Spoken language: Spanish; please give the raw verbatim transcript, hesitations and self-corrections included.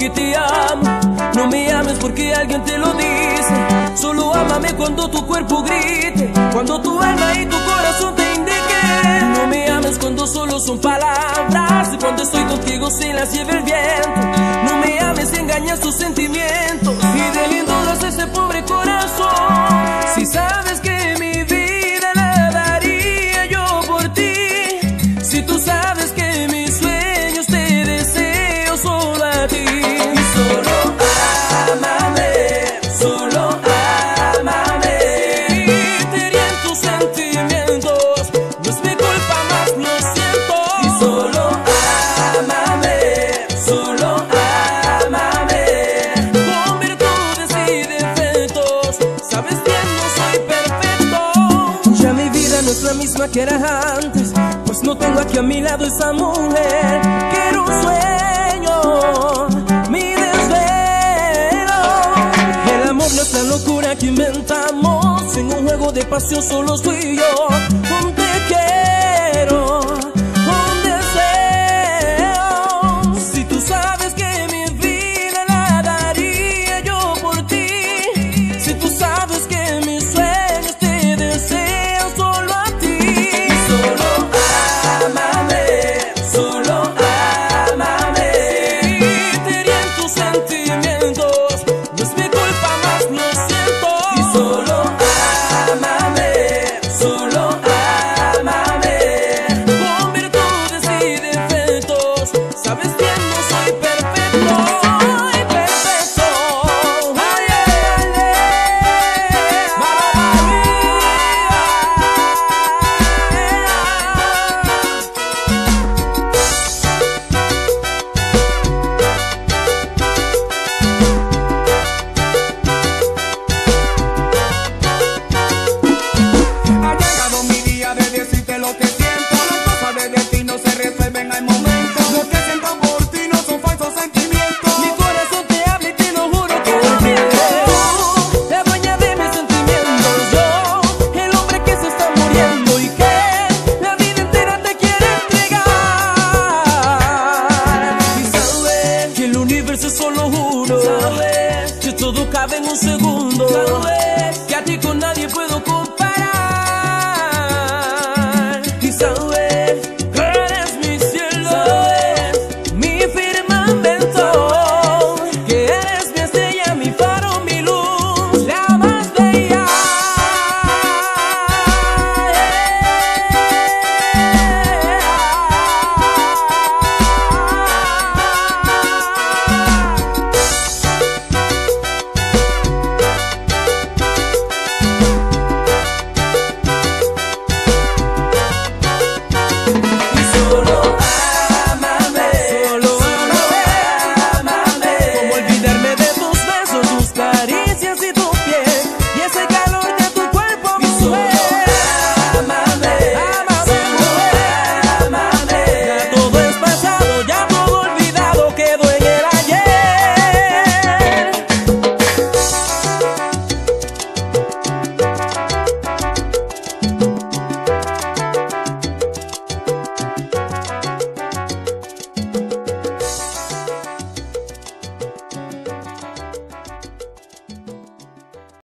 que te amo. No me ames porque alguien te lo dice. Solo ámame cuando tu cuerpo grite, cuando tu alma y tu corazón te indiquen. No me ames cuando solo son palabras y cuando estoy contigo se las lleva el viento. No me ames, engañas tus sentimientos y de lindo das ese pobre corazón. Si sabes que mi vida la daría yo por ti, si tú sabes que mis sueños te deseo solo a ti. Y solo ámame, solo ámame. Y te herí en tus sentimientos, no es mi culpa, más lo siento. Y solo ámame, solo ámame. Con virtudes y defectos, sabes bien, no soy perfecto. Ya mi vida no es la misma que era antes, pues no tengo aquí a mi lado esa mujer que era un sueño, mi desvelo. El amor no es la locura que inventamos, en un juego de pasión solo soy yo. Un te quiero, un deseo. Si tú sabes que mi vida la daría yo por ti, si tú sabes que sabes bien, no soy perfecto, soy perfecto. Ay, ay, ay, ay, ay. Ha llegado mi día de decirte lo que siento. Las cosas de destino se resuelven al momento. Solo juro que todo cabe en un segundo.